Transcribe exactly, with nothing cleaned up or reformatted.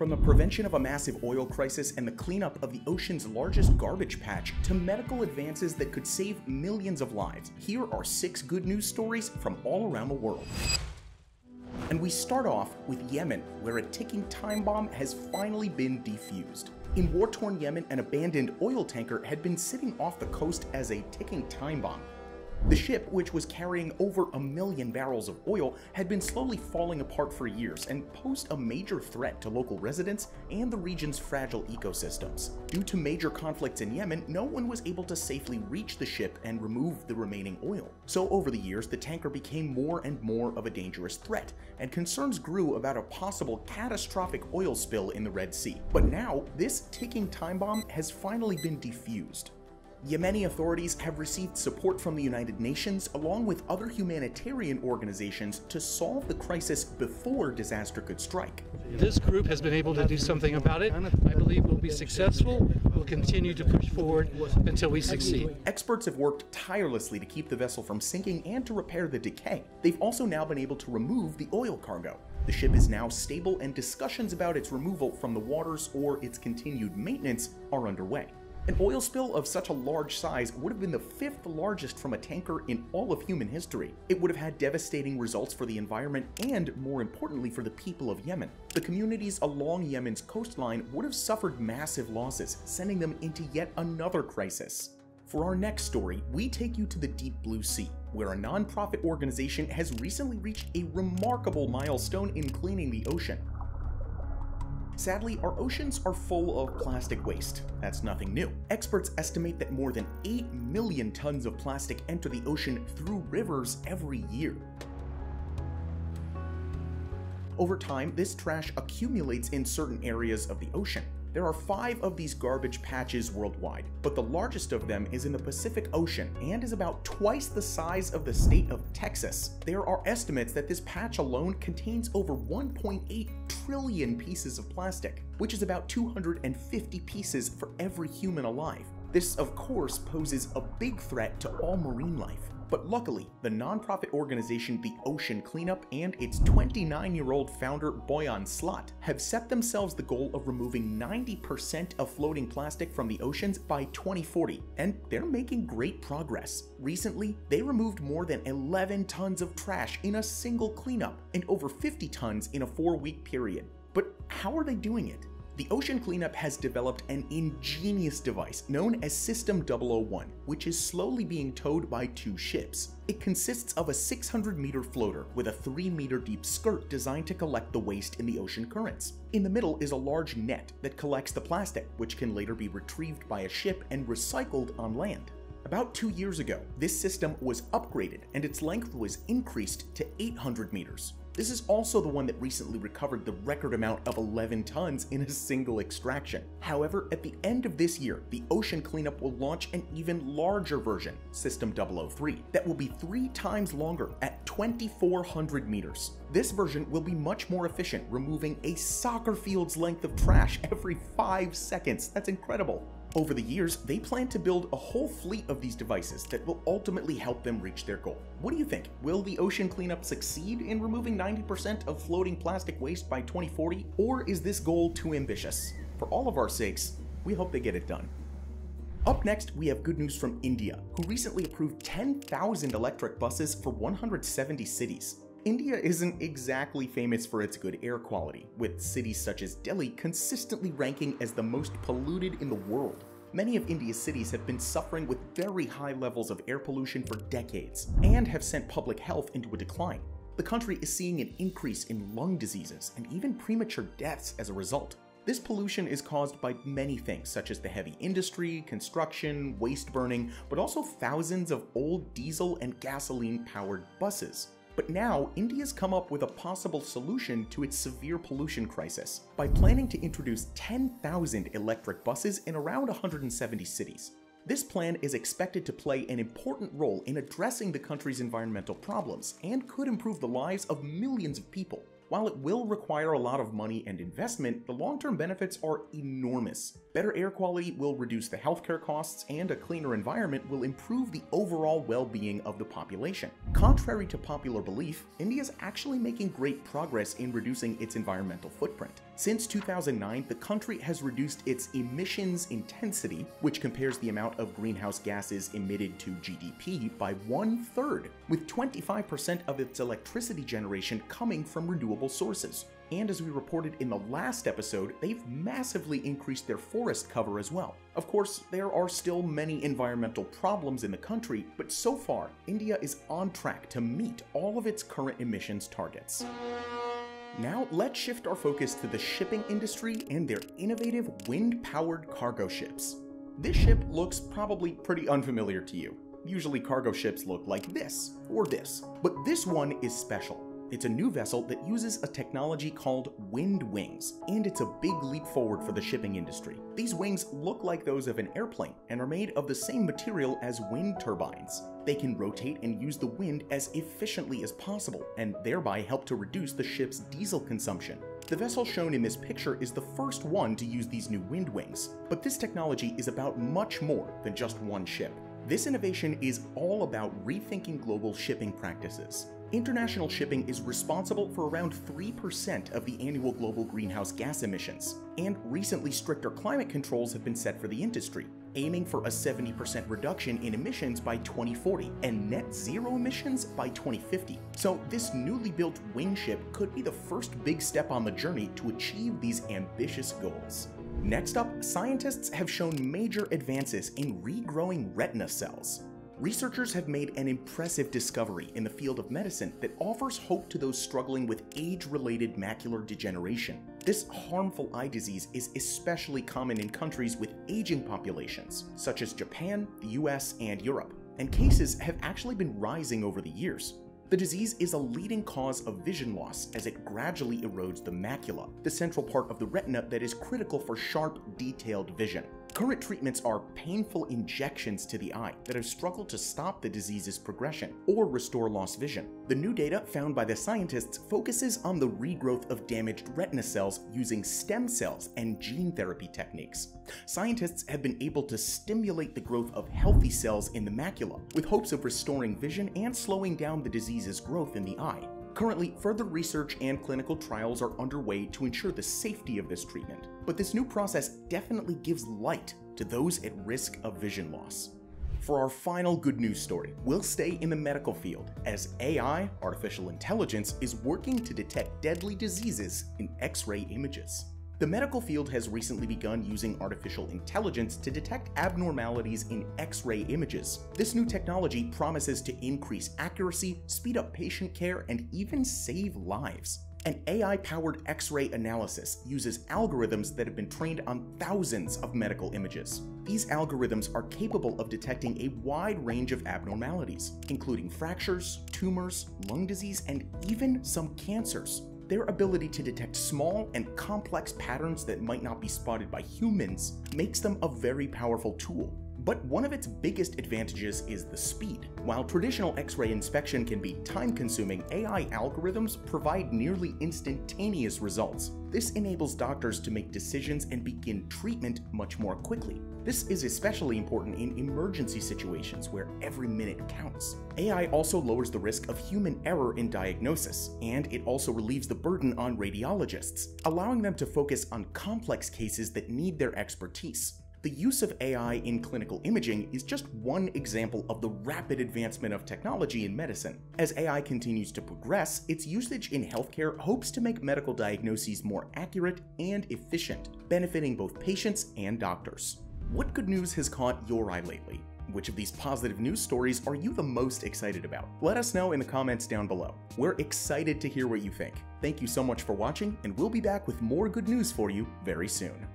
From the prevention of a massive oil crisis and the cleanup of the ocean's largest garbage patch to medical advances that could save millions of lives, here are six good news stories from all around the world. And we start off with Yemen, where a ticking time bomb has finally been defused. In war-torn Yemen, an abandoned oil tanker had been sitting off the coast as a ticking time bomb. The ship, which was carrying over a million barrels of oil, had been slowly falling apart for years and posed a major threat to local residents and the region's fragile ecosystems. Due to major conflicts in Yemen, no one was able to safely reach the ship and remove the remaining oil. So over the years, the tanker became more and more of a dangerous threat, and concerns grew about a possible catastrophic oil spill in the Red Sea. But now, this ticking time bomb has finally been defused. Yemeni authorities have received support from the United Nations along with other humanitarian organizations to solve the crisis before disaster could strike. This group has been able to do something about it. I believe we'll be successful. We'll continue to push forward until we succeed. Experts have worked tirelessly to keep the vessel from sinking and to repair the decay. They've also now been able to remove the oil cargo. The ship is now stable, and discussions about its removal from the waters or its continued maintenance are underway. An oil spill of such a large size would have been the fifth largest from a tanker in all of human history. It would have had devastating results for the environment and, more importantly, for the people of Yemen. The communities along Yemen's coastline would have suffered massive losses, sending them into yet another crisis. For our next story, we take you to the Deep Blue Sea, where a nonprofit organization has recently reached a remarkable milestone in cleaning the ocean. Sadly, our oceans are full of plastic waste. That's nothing new. Experts estimate that more than eight million tons of plastic enter the ocean through rivers every year. Over time, this trash accumulates in certain areas of the ocean. There are five of these garbage patches worldwide, but the largest of them is in the Pacific Ocean and is about twice the size of the state of Texas. There are estimates that this patch alone contains over one point eight trillion pieces of plastic, which is about two hundred fifty pieces for every human alive. This, of course, poses a big threat to all marine life. But luckily, the nonprofit organization The Ocean Cleanup and its twenty-nine-year-old founder Boyan Slat have set themselves the goal of removing ninety percent of floating plastic from the oceans by twenty forty, and they're making great progress. Recently, they removed more than eleven tons of trash in a single cleanup and over fifty tons in a four-week period. But how are they doing it? The Ocean Cleanup has developed an ingenious device known as System double oh one, which is slowly being towed by two ships. It consists of a six hundred meter floater with a three meter deep skirt designed to collect the waste in the ocean currents. In the middle is a large net that collects the plastic, which can later be retrieved by a ship and recycled on land. About two years ago, this system was upgraded and its length was increased to eight hundred meters. This is also the one that recently recovered the record amount of eleven tons in a single extraction. However, at the end of this year, the Ocean Cleanup will launch an even larger version, System double oh three, that will be three times longer at twenty-four hundred meters. This version will be much more efficient, removing a soccer field's length of trash every five seconds. That's incredible. Over the years, they plan to build a whole fleet of these devices that will ultimately help them reach their goal. What do you think? Will the Ocean Cleanup succeed in removing ninety percent of floating plastic waste by twenty forty, or is this goal too ambitious? For all of our sakes, we hope they get it done. Up next, we have good news from India, who recently approved ten thousand electric buses for one hundred seventy cities. India isn't exactly famous for its good air quality, with cities such as Delhi consistently ranking as the most polluted in the world. Many of India's cities have been suffering with very high levels of air pollution for decades, and have sent public health into a decline. The country is seeing an increase in lung diseases and even premature deaths as a result. This pollution is caused by many things, such as the heavy industry, construction, waste burning, but also thousands of old diesel and gasoline-powered buses. But now, India's come up with a possible solution to its severe pollution crisis by planning to introduce ten thousand electric buses in around one hundred seventy cities. This plan is expected to play an important role in addressing the country's environmental problems and could improve the lives of millions of people. While it will require a lot of money and investment, the long-term benefits are enormous. Better air quality will reduce the healthcare costs, and a cleaner environment will improve the overall well-being of the population. Contrary to popular belief, India is actually making great progress in reducing its environmental footprint. Since two thousand nine, the country has reduced its emissions intensity, which compares the amount of greenhouse gases emitted to G D P, by one-third, with twenty-five percent of its electricity generation coming from renewable sources. And as we reported in the last episode, they've massively increased their forest cover as well. Of course, there are still many environmental problems in the country, but so far, India is on track to meet all of its current emissions targets. Now let's shift our focus to the shipping industry and their innovative wind-powered cargo ships. This ship looks probably pretty unfamiliar to you. Usually cargo ships look like this or this, but this one is special. It's a new vessel that uses a technology called Wind Wings, and it's a big leap forward for the shipping industry. These wings look like those of an airplane and are made of the same material as wind turbines. They can rotate and use the wind as efficiently as possible, and thereby help to reduce the ship's diesel consumption. The vessel shown in this picture is the first one to use these new Wind Wings, but this technology is about much more than just one ship. This innovation is all about rethinking global shipping practices. International shipping is responsible for around three percent of the annual global greenhouse gas emissions, and recently stricter climate controls have been set for the industry, aiming for a seventy percent reduction in emissions by twenty forty and net zero emissions by twenty fifty. So this newly built wing ship could be the first big step on the journey to achieve these ambitious goals. Next up, scientists have shown major advances in regrowing retina cells. Researchers have made an impressive discovery in the field of medicine that offers hope to those struggling with age-related macular degeneration. This harmful eye disease is especially common in countries with aging populations, such as Japan, the U S, and Europe, and cases have actually been rising over the years. The disease is a leading cause of vision loss as it gradually erodes the macula, the central part of the retina that is critical for sharp, detailed vision. Current treatments are painful injections to the eye that have struggled to stop the disease's progression or restore lost vision. The new data found by the scientists focuses on the regrowth of damaged retina cells using stem cells and gene therapy techniques. Scientists have been able to stimulate the growth of healthy cells in the macula with hopes of restoring vision and slowing down the disease's growth in the eye. Currently, further research and clinical trials are underway to ensure the safety of this treatment, but this new process definitely gives light to those at risk of vision loss. For our final good news story, we'll stay in the medical field as A I, artificial intelligence, is working to detect deadly diseases in X-ray images. The medical field has recently begun using artificial intelligence to detect abnormalities in X-ray images. This new technology promises to increase accuracy, speed up patient care, and even save lives. An A I-powered X-ray analysis uses algorithms that have been trained on thousands of medical images. These algorithms are capable of detecting a wide range of abnormalities, including fractures, tumors, lung disease, and even some cancers. Their ability to detect small and complex patterns that might not be spotted by humans makes them a very powerful tool. But one of its biggest advantages is the speed. While traditional X-ray inspection can be time-consuming, A I algorithms provide nearly instantaneous results. This enables doctors to make decisions and begin treatment much more quickly. This is especially important in emergency situations where every minute counts. A I also lowers the risk of human error in diagnosis, and it also relieves the burden on radiologists, allowing them to focus on complex cases that need their expertise. The use of A I in clinical imaging is just one example of the rapid advancement of technology in medicine. As A I continues to progress, its usage in healthcare hopes to make medical diagnoses more accurate and efficient, benefiting both patients and doctors. What good news has caught your eye lately? Which of these positive news stories are you the most excited about? Let us know in the comments down below. We're excited to hear what you think. Thank you so much for watching, and we'll be back with more good news for you very soon.